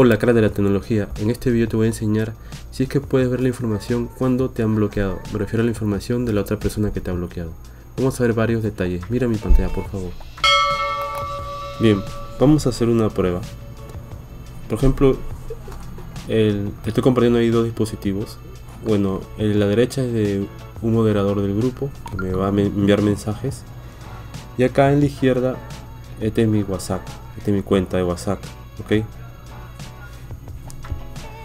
Hola crack de la tecnología, en este video te voy a enseñar si es que puedes ver la información cuando te han bloqueado. Me refiero a la información de la otra persona que te ha bloqueado. Vamos a ver varios detalles, mira mi pantalla por favor. Bien, vamos a hacer una prueba. Por ejemplo, estoy compartiendo ahí dos dispositivos. Bueno, el de la derecha es de un moderador del grupo que me va a enviar mensajes. Y acá en la izquierda, este es mi WhatsApp, este es mi cuenta de WhatsApp, ¿ok?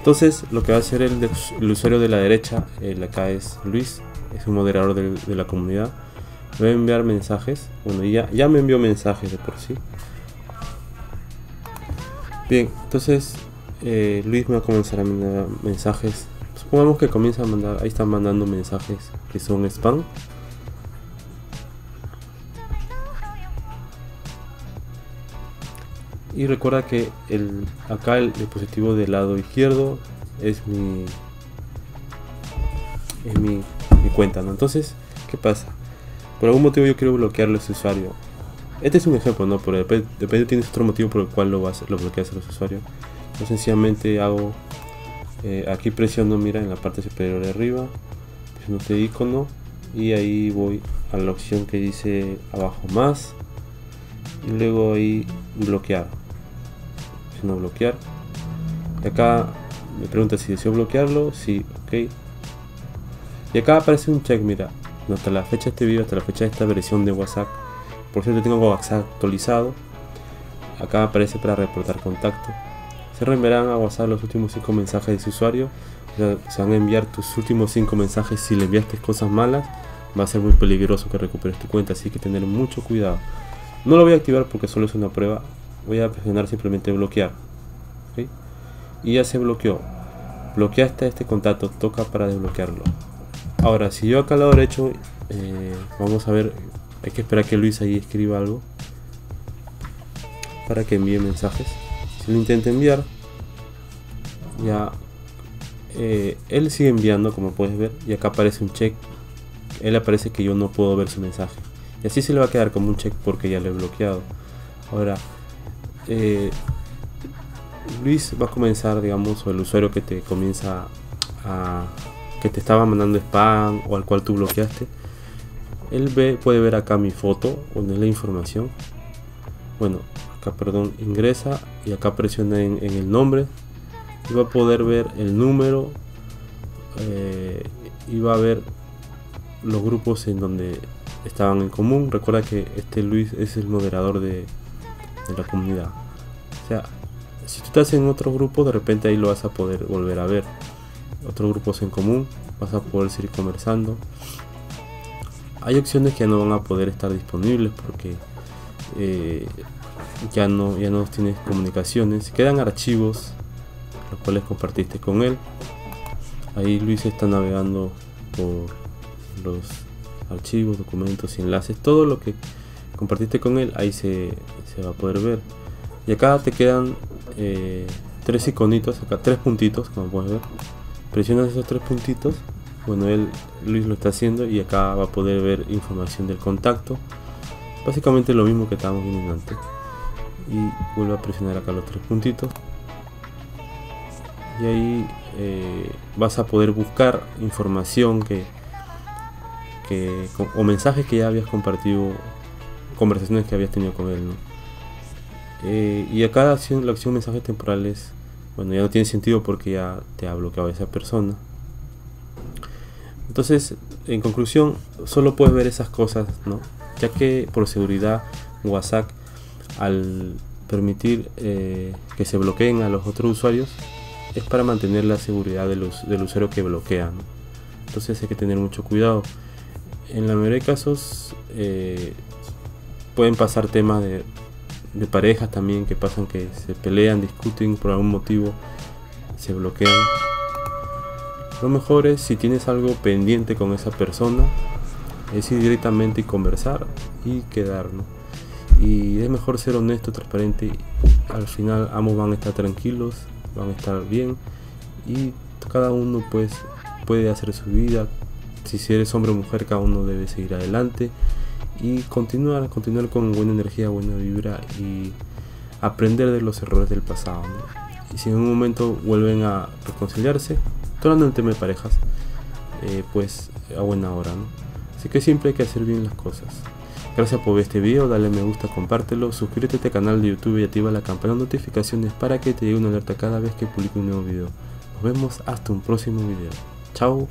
Entonces lo que va a hacer el usuario de la derecha, acá es Luis, es un moderador de la comunidad, me va a enviar mensajes. Bueno, ya me envió mensajes de por sí. Bien, entonces Luis me va a comenzar a mandar mensajes. Supongamos que comienza a mandar, ahí están mandando mensajes que son spam. Y recuerda que acá el dispositivo del lado izquierdo es mi cuenta, ¿no? Entonces, ¿qué pasa? Por algún motivo yo quiero bloquearle a ese usuario. Este es un ejemplo, ¿no? Pero de repente tienes otro motivo por el cual lo bloqueas a los usuarios. Yo sencillamente hago, aquí presiono, mira, en la parte superior de arriba, presiono este icono y ahí voy a la opción que dice abajo más. Y luego ahí bloquear, si no bloquear, y acá me pregunta si deseo bloquearlo, sí, ok, y acá aparece un check, mira, hasta la fecha de este video, hasta la fecha de esta versión de WhatsApp, por cierto tengo WhatsApp actualizado, acá aparece para reportar contacto, se reenviarán a WhatsApp los últimos 5 mensajes de su usuario, o sea, se van a enviar tus últimos 5 mensajes, si le enviaste cosas malas, va a ser muy peligroso que recuperes tu cuenta, así que tener mucho cuidado. No lo voy a activar porque solo es una prueba. Voy a presionar simplemente bloquear. ¿Okay? Y ya se bloqueó. Bloqueaste este contacto. Toca para desbloquearlo. Ahora, si yo acá al lado derecho, vamos a ver. Hay que esperar que Luis ahí escriba algo para que envíe mensajes. Si lo intenta enviar, ya él sigue enviando, como puedes ver. Y acá aparece un check. Él aparece que yo no puedo ver su mensaje. Y así se le va a quedar como un check porque ya lo he bloqueado. Ahora, Luis va a comenzar, digamos, o el usuario que te comienza a... que te estaba mandando spam o al cual tú bloqueaste. Él puede ver acá mi foto, donde es la información. Bueno, acá, perdón, ingresa y acá presiona en el nombre. Y va a poder ver el número. Y va a ver los grupos en donde... estaban en común. Recuerda que este Luis es el moderador de la comunidad. O sea, si tú estás en otro grupo, de repente ahí lo vas a poder volver a ver. Otros grupos en común, vas a poder seguir conversando. Hay opciones que ya no van a poder estar disponibles porque ya no tienes comunicaciones. Quedan archivos los cuales compartiste con él. Ahí Luis está navegando por los archivos, documentos y enlaces, todo lo que compartiste con él, ahí se va a poder ver. Y acá te quedan 3 iconitos, acá 3 puntitos, como puedes ver. Presionas esos 3 puntitos, bueno, Luis lo está haciendo y acá va a poder ver información del contacto. Básicamente lo mismo que estábamos viendo antes. Y vuelvo a presionar acá los 3 puntitos. Y ahí vas a poder buscar información o mensajes que ya habías compartido, conversaciones que habías tenido con él, ¿no? Y acá la opción mensajes temporales, bueno, ya no tiene sentido porque ya te ha bloqueado esa persona. Entonces, en conclusión, solo puedes ver esas cosas, ¿no? Ya que por seguridad WhatsApp, al permitir que se bloqueen a los otros usuarios, es para mantener la seguridad del usuario que bloquean, ¿no? Entonces hay que tener mucho cuidado. En la mayoría de casos pueden pasar temas de parejas también, que pasan que se pelean, discuten, por algún motivo se bloquean. Lo mejor es, si tienes algo pendiente con esa persona, es ir directamente y conversar y quedarnos. Y es mejor ser honesto, transparente, al final ambos van a estar tranquilos, van a estar bien y cada uno pues puede hacer su vida. Si eres hombre o mujer, cada uno debe seguir adelante y continuar con buena energía, buena vibra y aprender de los errores del pasado, ¿no? y si en un momento vuelven a reconciliarse, tocando el tema de parejas, pues a buena hora, ¿no? Así que siempre hay que hacer bien las cosas. Gracias por ver este video, dale me gusta, compártelo, suscríbete a este canal de YouTube y activa la campana de notificaciones para que te llegue una alerta cada vez que publique un nuevo video. Nos vemos hasta un próximo video. Chao.